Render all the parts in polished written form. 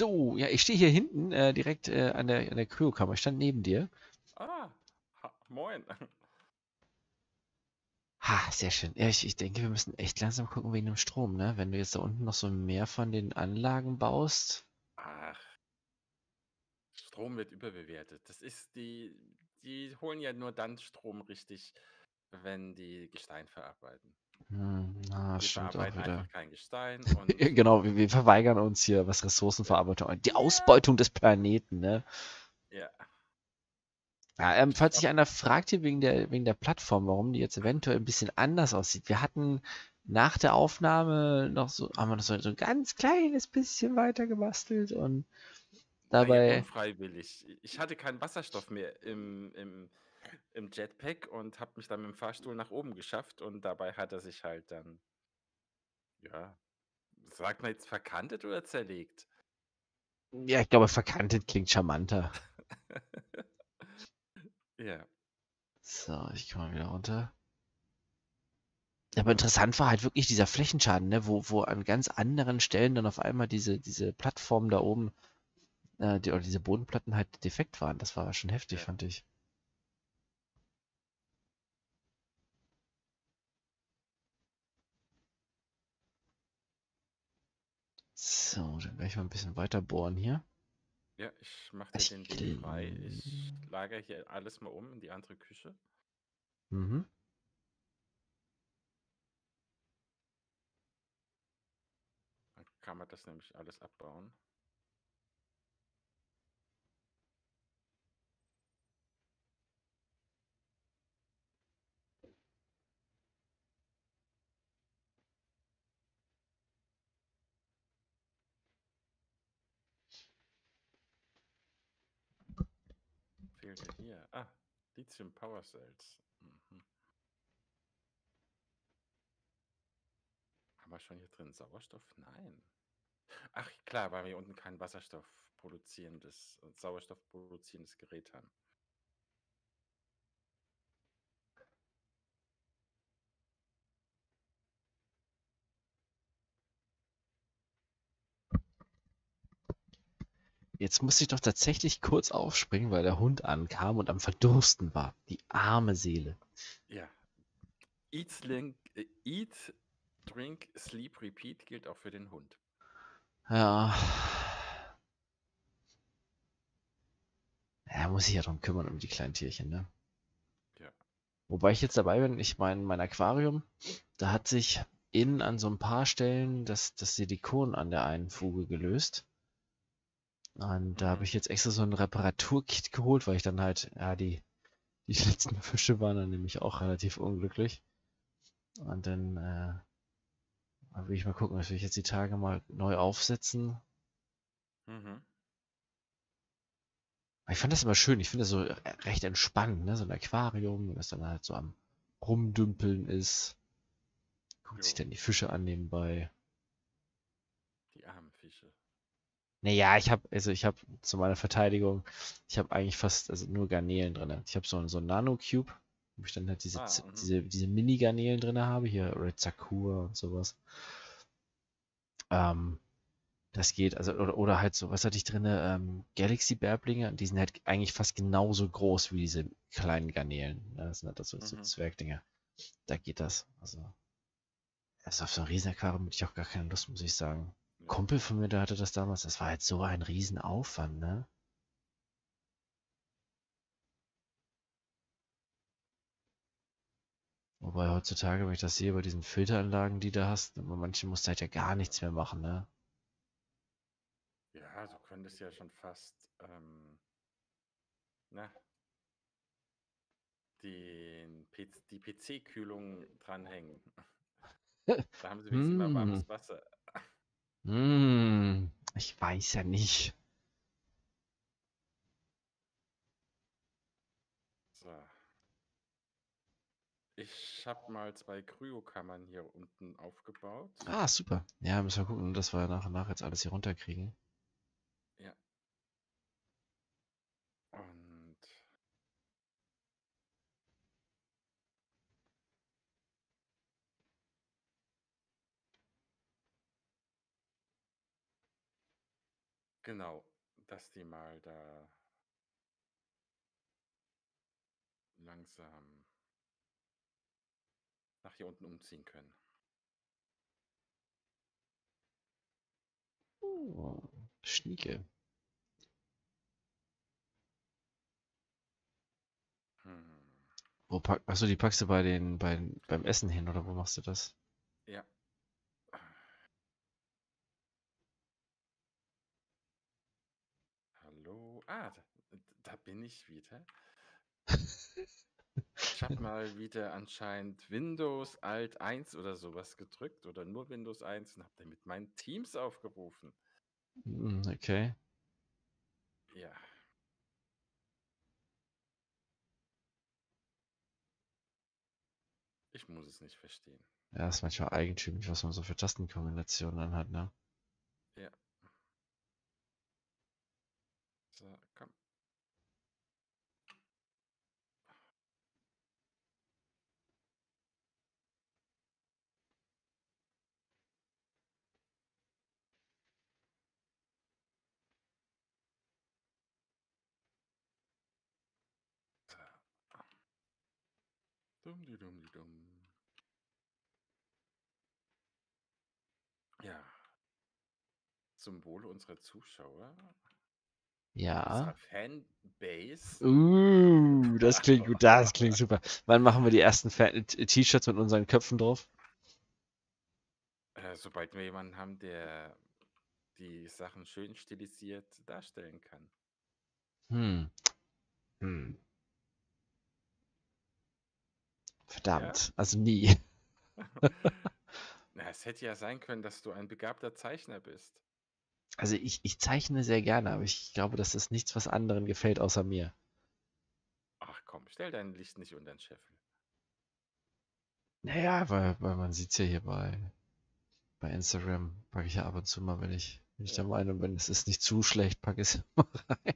So, ja, ich stehe hier hinten direkt an der Kryokammer. Ich stand neben dir. Ah, moin. Ha, sehr schön. Ja, ich denke, wir müssen echt langsam gucken wegen dem Strom, ne? Wenn du jetzt da unten noch so mehr von den Anlagen baust. Ach, Strom wird überbewertet. Das ist die holen ja nur dann Strom richtig, wenn die Gestein verarbeiten. Wir verarbeiten auch wieder. Einfach kein Gestein. Und genau, wir verweigern uns hier, was Ressourcenverarbeitung angeht. Die Ausbeutung des Planeten, ne? Ja. Ja, falls sich einer fragt hier wegen der Plattform, warum die jetzt eventuell ein bisschen anders aussieht. Wir hatten nach der Aufnahme haben wir noch so ein ganz kleines bisschen weiter gebastelt und dabei... Ja, unfreiwillig. Ich hatte keinen Wasserstoff mehr im Jetpack und habe mich dann mit dem Fahrstuhl nach oben geschafft und dabei hat er sich halt dann, ja, sagt man jetzt verkantet oder zerlegt? Ja, ich glaube, verkantet klingt charmanter. Ja. So, ich komme mal wieder runter. Aber interessant war halt wirklich dieser Flächenschaden, ne? Wo an ganz anderen Stellen dann auf einmal diese Plattformen da oben oder diese Bodenplatten halt defekt waren. Das war schon heftig, ja. Fand ich. So, dann werde ich mal ein bisschen weiter bohren hier. Ja, ich mache den Ding frei. Ich lagere hier alles mal um in die andere Küche. Mhm. Dann kann man das nämlich alles abbauen. Hier. Ah, Lithium Power Cells. Haben wir schon hier drin Sauerstoff? Nein. Ach klar, weil wir unten kein Sauerstoff produzierendes Gerät haben. Jetzt musste ich doch tatsächlich kurz aufspringen, weil der Hund ankam und am Verdursten war. Die arme Seele. Ja. Eat, Drink, Sleep, Repeat gilt auch für den Hund. Ja. Er muss sich ja drum kümmern, um die kleinen Tierchen, ne? Ja. Wobei ich jetzt dabei bin, ich meine, mein Aquarium, da hat sich innen an so ein paar Stellen das Silikon an der einen Fuge gelöst. Und da habe ich jetzt extra so ein Reparaturkit geholt, weil ich dann halt, ja, die letzten Fische waren dann nämlich auch relativ unglücklich. Und dann will ich mal gucken, das will ich jetzt die Tage mal neu aufsetzen. Mhm. Ich fand das immer schön, ich finde das so recht entspannend, ne? So ein Aquarium, das dann halt so am Rumdümpeln ist. Guckt sich dann die Fische an nebenbei. Die armen Fische. Naja, ich habe zu meiner Verteidigung, ich habe eigentlich fast nur Garnelen drin. Ich habe so ein Nano-Cube, wo ich dann halt diese Mini-Garnelen drin habe, hier Red Sakura und sowas. Das geht, also, oder halt so, was hatte ich drin? Galaxy-Bärblinge, die sind halt eigentlich fast genauso groß wie diese kleinen Garnelen. Das sind halt so Zwergdinger. Da geht das. Also auf so ein Riesenaquarium hätte ich auch gar keine Lust, muss ich sagen. Kumpel von mir, der hatte das damals, das war halt so ein Riesenaufwand, ne? Wobei heutzutage, wenn ich das sehe, bei diesen Filteranlagen, die du hast, manche musst du halt ja gar nichts mehr machen, ne? Ja, du könntest ja schon fast, die PC-Kühlung dranhängen. Da haben sie wenigstens mal warmes Wasser. Ich weiß ja nicht. So. Ich habe mal 2 Kryokammern hier unten aufgebaut. Ah, super. Ja, müssen wir gucken, dass wir nach und nach jetzt alles hier runterkriegen. Ja. Und Genau, dass die mal da langsam nach hier unten umziehen können. Oh, Schnieke. Hm. Wo pack, achso, die packst du bei den, beim Essen hin, oder wo machst du das? Ja. Hallo. Ah, da bin ich wieder. Ich habe mal wieder anscheinend Windows Alt 1 oder sowas gedrückt oder nur Windows 1 und habe damit meinen Teams aufgerufen. Okay. Ja. Ich muss es nicht verstehen. Ja, ist manchmal eigentümlich, was man so für Tastenkombinationen dann hat, ne? Ja. So, komm. Dumm. Ja. Symbole unserer Zuschauer. Ja. Unserer Fanbase. Das klingt gut, das klingt super. Wann machen wir die ersten T-Shirts mit unseren Köpfen drauf? Sobald wir jemanden haben, der die Sachen schön stilisiert darstellen kann. Verdammt, ja. Also nie. Na, es hätte ja sein können, dass du ein begabter Zeichner bist. Also ich zeichne sehr gerne, aber ich glaube, dass das nichts, was anderen gefällt, außer mir. Ach komm, stell dein Licht nicht unter den Scheffel. Naja, weil man sieht es ja hier bei Instagram, packe ich ja ab und zu mal, wenn ich der Meinung bin, es ist nicht zu schlecht, packe ich es mal rein.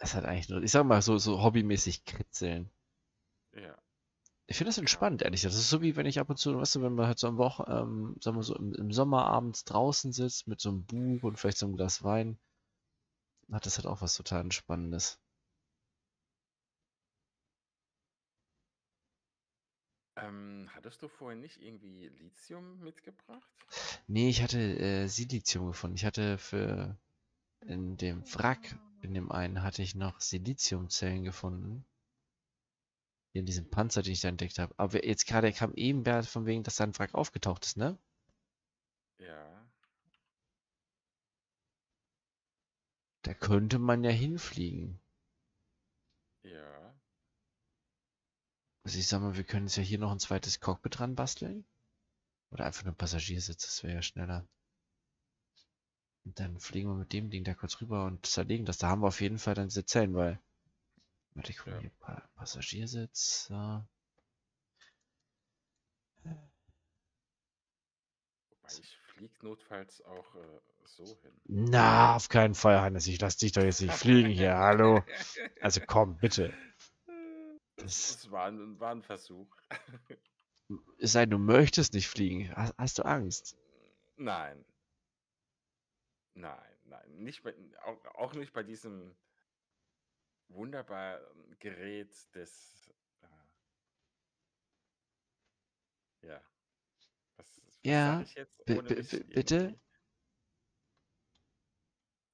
Es hat eigentlich nur, ich sag mal, so hobbymäßig kritzeln. Ja. Ich finde das entspannt, ehrlich gesagt. Das ist so wie wenn ich ab und zu, weißt du, wenn man halt so am sagen wir so im Sommer abends draußen sitzt mit so einem Buch und vielleicht so einem Glas Wein, hat das halt auch was total Entspannendes. Hattest du vorhin nicht irgendwie Lithium mitgebracht? Nee, ich hatte Silizium gefunden. Ich hatte für in dem Wrack. In dem einen hatte ich noch Siliziumzellen gefunden. Hier in diesem Panzer, den ich da entdeckt habe. Aber jetzt gerade kam eben Bert von wegen, dass da ein Wrack aufgetaucht ist, ne? Ja. Da könnte man ja hinfliegen. Ja. Also ich sag mal, wir können jetzt ja hier noch ein zweites Cockpit dran basteln. Oder einfach nur Passagiersitz, das wäre ja schneller. Und dann fliegen wir mit dem Ding da kurz rüber und zerlegen das. Da haben wir auf jeden Fall dann diese Zellen, weil... Warte, ich gucke hier Passagiersitz. So. Wobei ich fliege notfalls auch so hin. Na, auf keinen Fall, Hannes. Ich lass dich doch jetzt nicht fliegen hier. Hallo. Also komm, bitte. Das war ein Versuch. Es sei denn, du möchtest nicht fliegen. Hast du Angst? Nein. Nein, nicht bei, auch nicht bei diesem wunderbaren Gerät des, ja, was ja, sag ich jetzt, ohne bitte?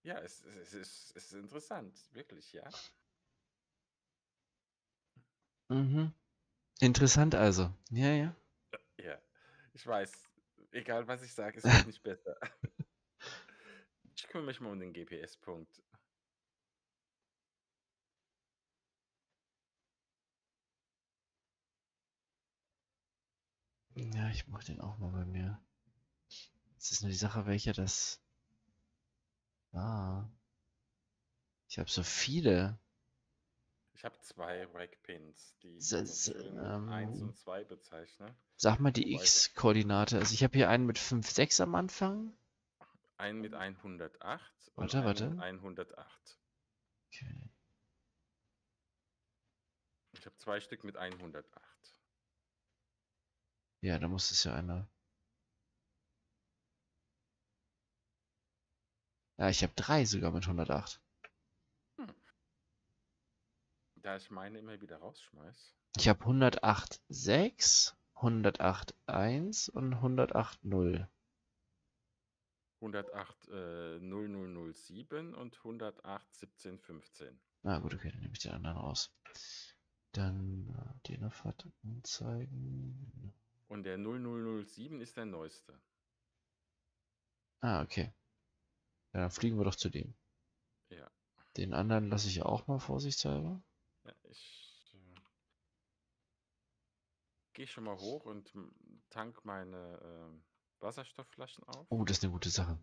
Ja, es ist interessant, wirklich, ja. Mhm. Interessant also, ja. Ja, ich weiß, egal was ich sage, es wird nicht besser. Ich kümmere mich mal um den GPS-Punkt. Ja, ich mache den auch mal bei mir. Jetzt ist nur die Sache, welcher das war. Ich habe so viele. Ich habe 2 Rack-Pins, die ich 1 und 2 bezeichne. Sag mal die X-Koordinate. Also ich habe hier einen mit 5,6 am Anfang. Einen mit 108 und einen mit 108. Okay. Ich habe 2 Stück mit 108. Ja, da muss es ja einer. Ja, ich habe 3 sogar mit 108. Da ich meine immer wieder rausschmeiß. Ich habe 108,6, 108,1 und 108,0. 108,0007 und 108,17,15. Na gut, okay, dann nehme ich den anderen raus. Dann den auf anzeigen. Und der 0007 ist der neueste. Ah, okay. Ja, dann fliegen wir doch zu dem. Ja. Den anderen lasse ich auch mal vorsichtshalber. Ja, ich gehe schon mal hoch und tank meine Wasserstoffflaschen auf. Oh, das ist eine gute Sache.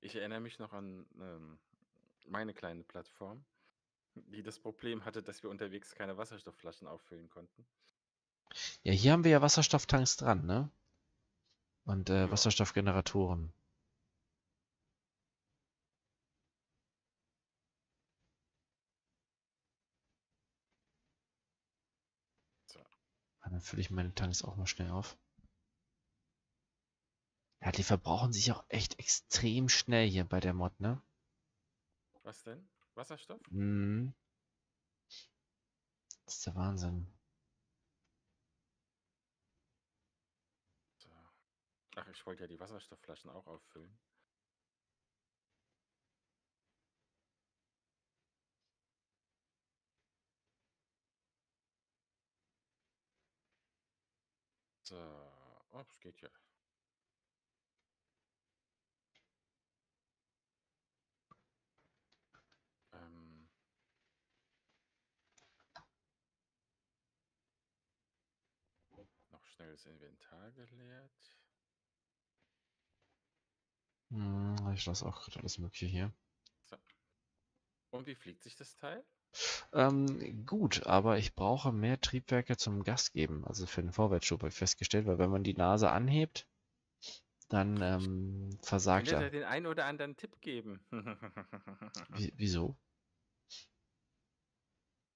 Ich erinnere mich noch an meine kleine Plattform, die das Problem hatte, dass wir unterwegs keine Wasserstoffflaschen auffüllen konnten. Ja, hier haben wir ja Wasserstofftanks dran, ne? Und ja. Wasserstoffgeneratoren. So. Dann fülle ich meine Tanks auch mal schnell auf. Ja, die verbrauchen sich auch echt extrem schnell hier bei der Mod, ne? Was denn? Wasserstoff? Mhm. Das ist der Wahnsinn. Ach, ich wollte ja die Wasserstoffflaschen auch auffüllen. So, oh, es geht ja. Noch schnell das Inventar geleert. Ich lasse auch gerade alles Mögliche hier. So. Und wie fliegt sich das Teil? Gut, aber ich brauche mehr Triebwerke zum Gas geben, also für den Vorwärtsschub, habe ich festgestellt, weil wenn man die Nase anhebt, dann versagt er. Ich will dir den einen oder anderen Tipp geben. Wieso?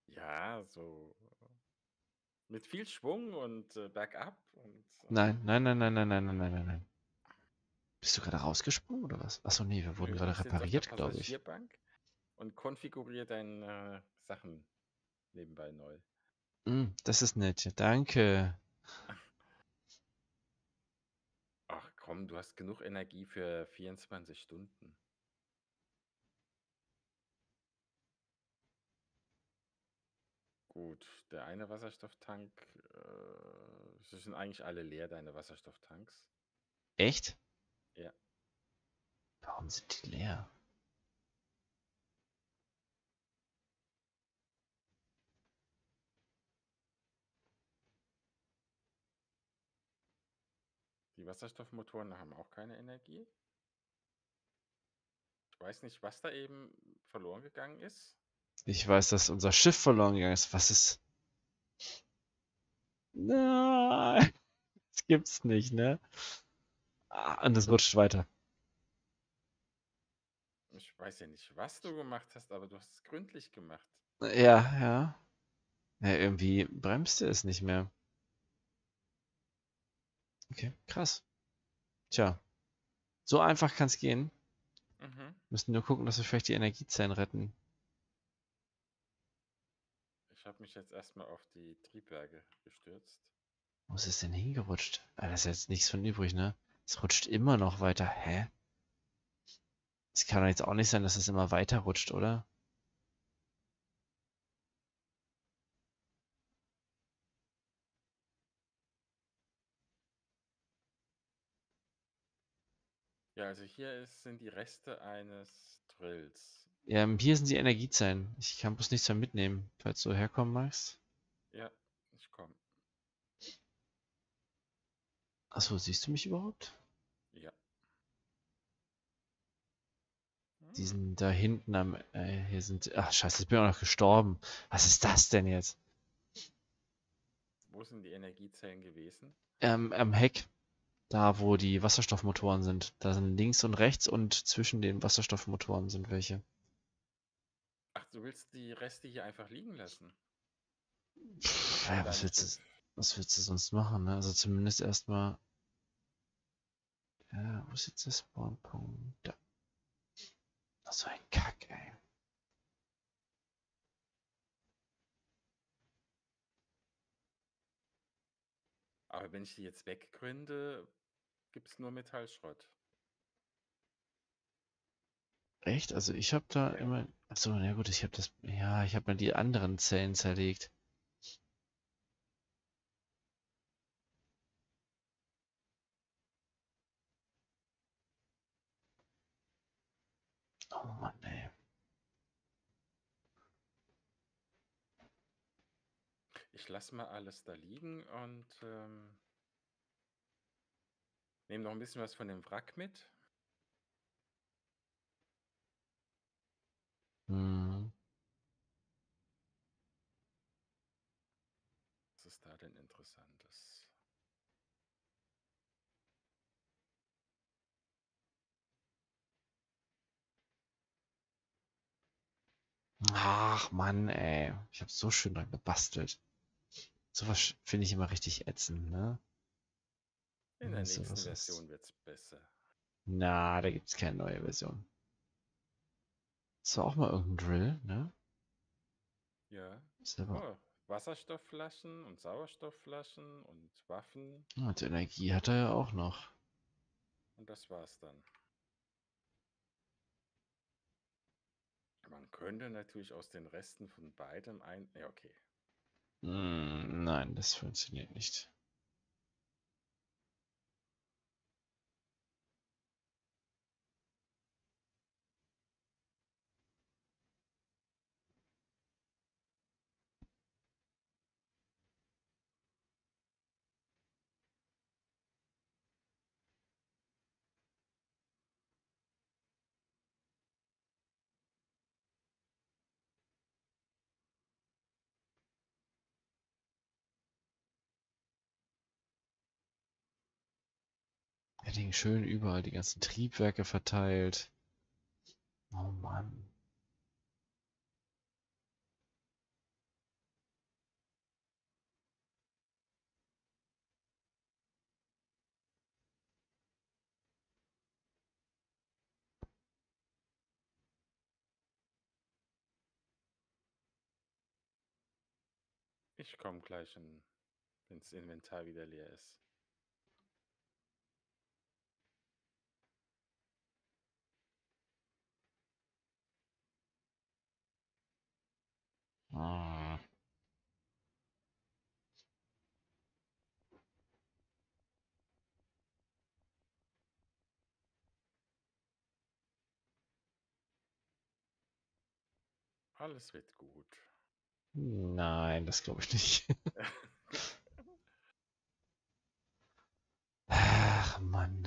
Ja, so mit viel Schwung und bergab. Und, nein. Bist du gerade rausgesprungen oder was? Achso, nee, wir wurden gerade repariert, glaube ich. Und konfiguriere deine Sachen nebenbei neu. Das ist nett, danke. Ach komm, du hast genug Energie für 24 Stunden. Gut, der eine Wasserstofftank, sie sind eigentlich alle leer, deine Wasserstofftanks. Echt? Ja. Warum sind die leer? Die Wasserstoffmotoren haben auch keine Energie. Ich weiß nicht, was da eben verloren gegangen ist. Ich weiß, dass unser Schiff verloren gegangen ist. Was ist? Nein, das gibt's nicht, ne? Und es rutscht weiter. Ich weiß ja nicht, was du gemacht hast, aber du hast es gründlich gemacht. Ja. Ja, irgendwie bremste es nicht mehr. Okay, krass. Tja. So einfach kann es gehen. Müssen nur gucken, dass wir vielleicht die Energiezellen retten. Ich habe mich jetzt erstmal auf die Triebwerke gestürzt. Wo ist es denn hingerutscht? Ah, da ist jetzt nichts von übrig, ne? Es rutscht immer noch weiter. Hä? Es kann doch jetzt auch nicht sein, dass es immer weiter rutscht, oder? Ja, also hier sind die Reste eines Drills. Ja, hier sind die Energiezellen. Ich kann bloß nichts mehr mitnehmen, falls du herkommen magst. Ja, ich komme. Achso, siehst du mich überhaupt? Ja. Die sind da hinten am... hier sind... Ach, scheiße, ich bin auch noch gestorben. Was ist das denn jetzt? Wo sind die Energiezellen gewesen? Am Heck. Da, wo die Wasserstoffmotoren sind. Da sind links und rechts und zwischen den Wasserstoffmotoren sind welche. Ach, du willst die Reste hier einfach liegen lassen? Pff, ja, was willst du sonst machen, ne? Also zumindest erstmal Wo ist jetzt der Spawnpunkt? Da. Ach, so ein Kack, ey. Aber wenn ich die jetzt weggründe, gibt es nur Metallschrott. Echt? Also ich habe da immer... Achso, na gut, ich habe das... Ja, ich habe mal die anderen Zellen zerlegt. Oh Mann, ey. Ich lasse mal alles da liegen und nehme noch ein bisschen was von dem Wrack mit. Was ist da denn Interessantes? Ach Mann, ey. Ich habe so schön dran gebastelt. Sowas finde ich immer richtig ätzend, ne? In der nächsten Version wird es besser. Na, da gibt es keine neue Version. Das war auch mal irgendein Drill, ne? Ja. Oh, Wasserstoffflaschen und Sauerstoffflaschen und Waffen. Und Energie hat er ja auch noch. Und das war's dann. Man könnte natürlich aus den Resten von beidem ein... Ja, okay. Nein, das funktioniert nicht. Schön überall die ganzen Triebwerke verteilt. Oh Mann. Ich komme gleich, wenn das Inventar wieder leer ist. Alles wird gut. Nein, das glaube ich nicht. Ach, Mann.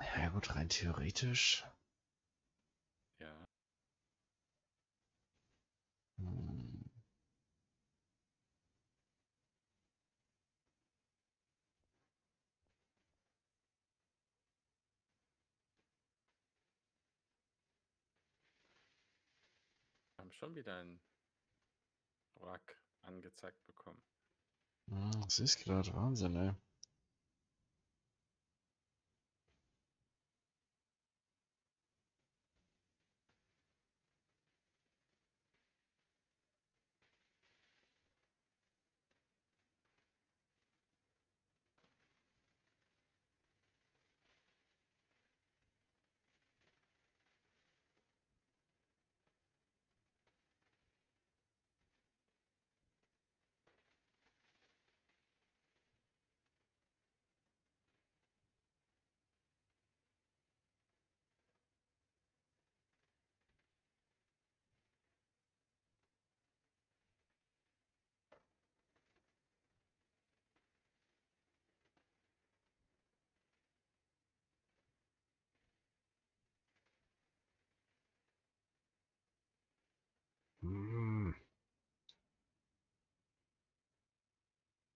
Ja gut, rein theoretisch. Ja. Wir haben schon wieder einen Wrack angezeigt bekommen. Das ist gerade Wahnsinn, ey.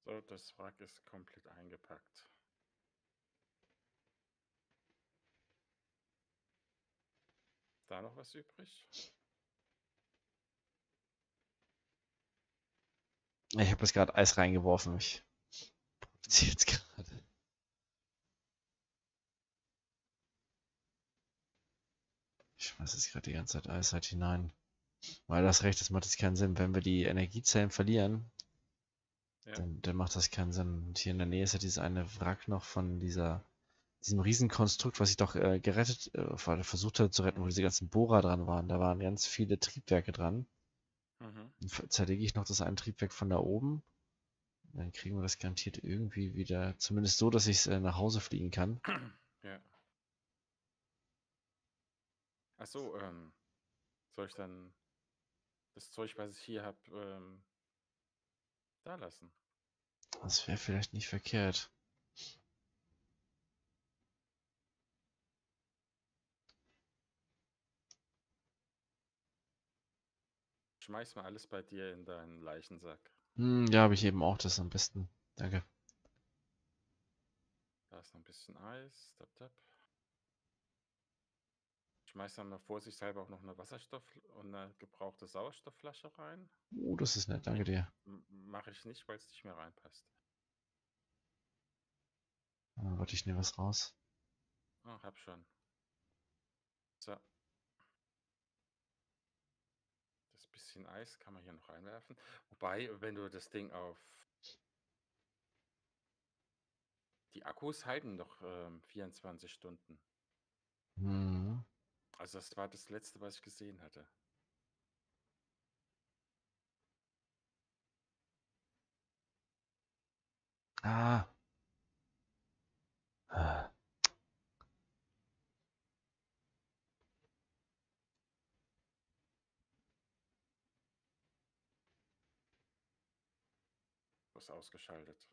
So, das Wrack ist komplett eingepackt. Ist da noch was übrig? Ich habe jetzt gerade Eis reingeworfen. Ich provoziere jetzt gerade. Ich schmeiße jetzt gerade die ganze Zeit Eis halt hinein. Weil das recht ist, macht es keinen Sinn. Wenn wir die Energiezellen verlieren, ja, dann macht das keinen Sinn. Und hier in der Nähe ist ja dieses eine Wrack noch von diesem Riesenkonstrukt, was ich doch versucht habe zu retten, wo diese ganzen Bohrer dran waren. Da waren ganz viele Triebwerke dran. Mhm. Dann zerlege ich noch das eine Triebwerk von da oben. Dann kriegen wir das garantiert irgendwie wieder, zumindest so, dass ich es nach Hause fliegen kann. Ja. Achso, soll ich dann das Zeug, was ich hier habe, da lassen? Das wäre vielleicht nicht verkehrt. Schmeiß mal alles bei dir in deinen Leichensack. Ja, habe ich eben auch, das am besten. Danke. Da ist noch ein bisschen Eis. Tap, tap. Schmeiß dann mal vorsichtshalber auch noch eine Wasserstoff- und eine gebrauchte Sauerstoffflasche rein. Oh, das ist nett, danke dir. Mache ich nicht, weil es nicht mehr reinpasst. Warte, ich nehme was raus. Ah, hab schon. So. Eis kann man hier noch reinwerfen. Wobei, wenn du das Ding auf... Die Akkus halten doch 24 Stunden. Mhm. Also das war das Letzte, was ich gesehen hatte. Ah. Ausgeschaltet.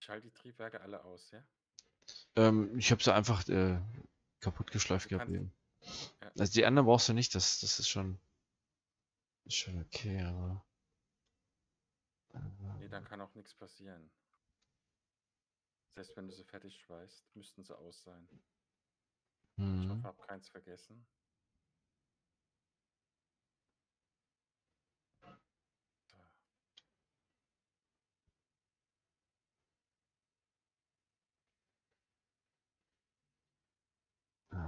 Schalte die Triebwerke alle aus, ja? Ich habe sie einfach kaputt geschleift gehabt. Ja. Also die anderen brauchst du nicht, das ist schon okay, aber... Nee, dann kann auch nichts passieren. Das heißt, wenn du sie fertig schweißt, müssten sie aus sein. Mhm. Ich hoffe, ich habe keins vergessen. Da.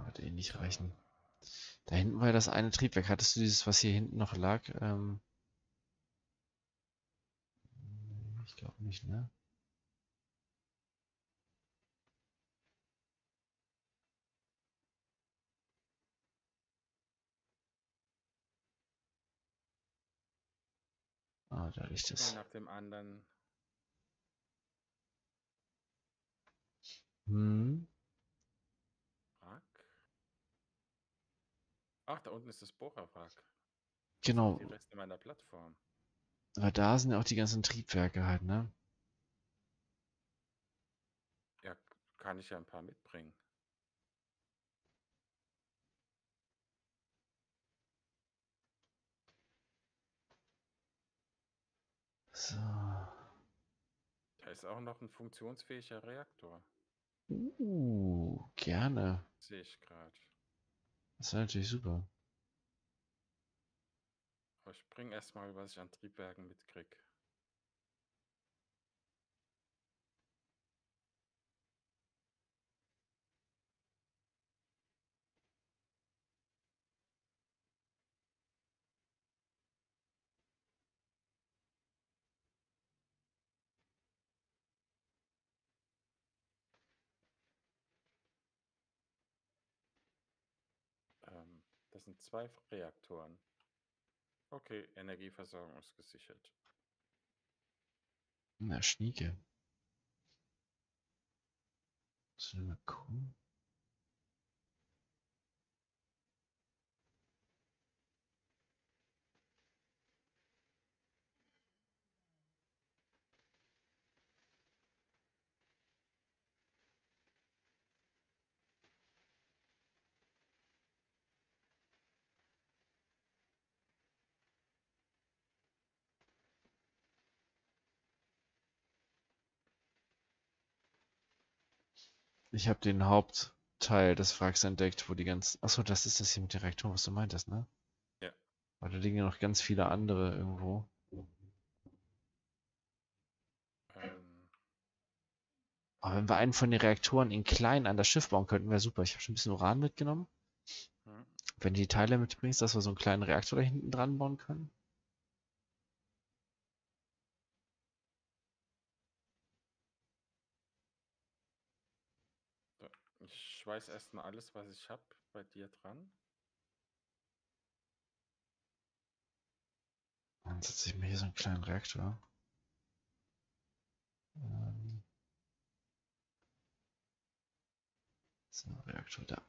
Wird eh nicht reichen. Da hinten war ja das eine Triebwerk. Hattest du dieses, was hier hinten noch lag? Ich glaube nicht, ne? Ah, da liegt es. Nach dem anderen. Wrack. Ach, da unten ist das Bohrerwrack. Genau. Das ist die meiner Plattform. Aber da sind ja auch die ganzen Triebwerke halt, ne? Ja, kann ich ja ein paar mitbringen. So. Da ist auch noch ein funktionsfähiger Reaktor. Gerne. Sehe ich gerade. Das ist natürlich super. Aber ich bringe erstmal, was ich an Triebwerken mitkriege. Das sind 2 Reaktoren. Okay, Energieversorgung ist gesichert. Na, Schnieke. Sollen wir mal gucken? Ich habe den Hauptteil des Wracks entdeckt, wo die ganzen... Achso, das ist das hier mit dem Reaktor, was du meintest, ne? Ja. Weil da liegen ja noch ganz viele andere irgendwo. Aber wenn wir einen von den Reaktoren in klein an das Schiff bauen könnten, wäre super. Ich habe schon ein bisschen Uran mitgenommen. Mhm. Wenn du die Teile mitbringst, dass wir so einen kleinen Reaktor da hinten dran bauen können. Ich schweiß erstmal alles, was ich habe, bei dir dran. Dann setze ich mir hier so einen kleinen Reaktor. So, Reaktor da.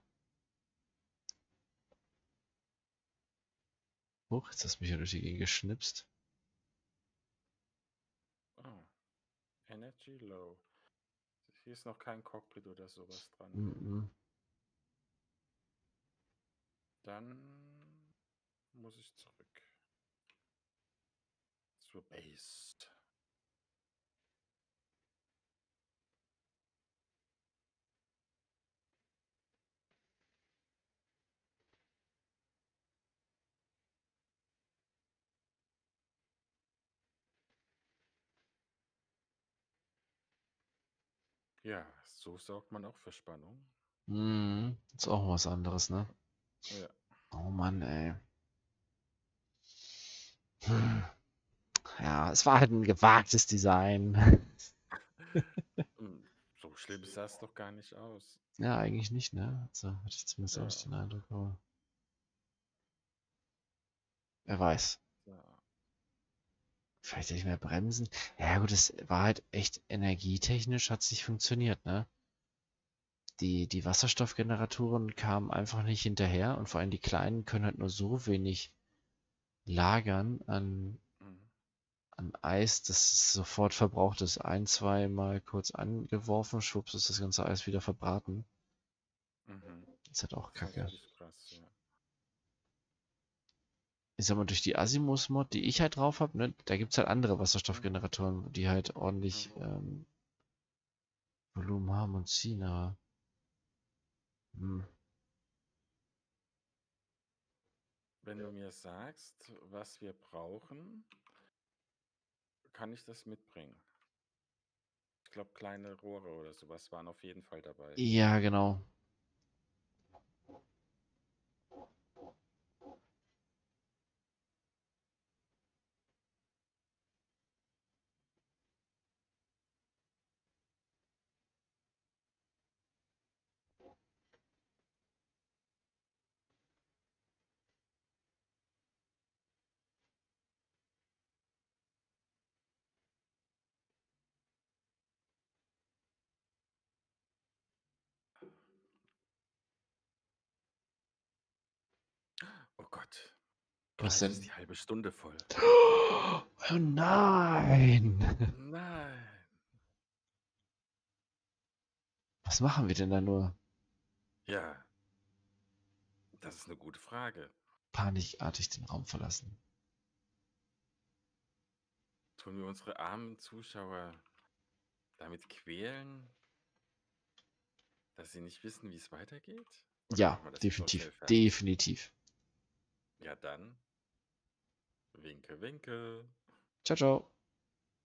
Huch, jetzt hast du mich ja durch die Gegend geschnipst. Oh. Energy low. Hier ist noch kein Cockpit oder sowas dran. Mm-mm. Dann muss ich zurück. Zur Base. Ja, so sorgt man auch für Spannung. Ist auch was anderes, ne? Ja. Oh Mann, ey. Ja, es war halt ein gewagtes Design. So schlimm sah es doch gar nicht aus. Ja, eigentlich nicht, ne? Also hatte ich zumindest auch nicht den Eindruck, aber... Wer weiß. Ja. Vielleicht nicht mehr bremsen. Ja gut, das war halt echt energietechnisch, hat es nicht funktioniert, ne? Die Wasserstoffgeneratoren kamen einfach nicht hinterher und vor allem die kleinen können halt nur so wenig lagern an Eis, dass es sofort verbraucht ist. Ein, zwei Mal kurz angeworfen, schwupps ist das ganze Eis wieder verbraten. Mhm. Das hat auch Kacke. Das ist krass, ja. Ich sag mal, durch die Asimus-Mod, die ich halt drauf habe, ne, da gibt es halt andere Wasserstoffgeneratoren, die halt ordentlich Volumen haben und ziehen, aber... Wenn du mir sagst, was wir brauchen, kann ich das mitbringen. Ich glaube, kleine Rohre oder sowas waren auf jeden Fall dabei. Ja, genau. Oh Gott. Was denn? Ist die halbe Stunde voll. Oh nein! Nein! Was machen wir denn da nur? Ja. Das ist eine gute Frage. Panikartig den Raum verlassen. Tun wir unsere armen Zuschauer damit quälen, dass sie nicht wissen, wie es weitergeht? Oder ja, definitiv. Definitiv. Ja dann, winke, winke. Ciao, ciao.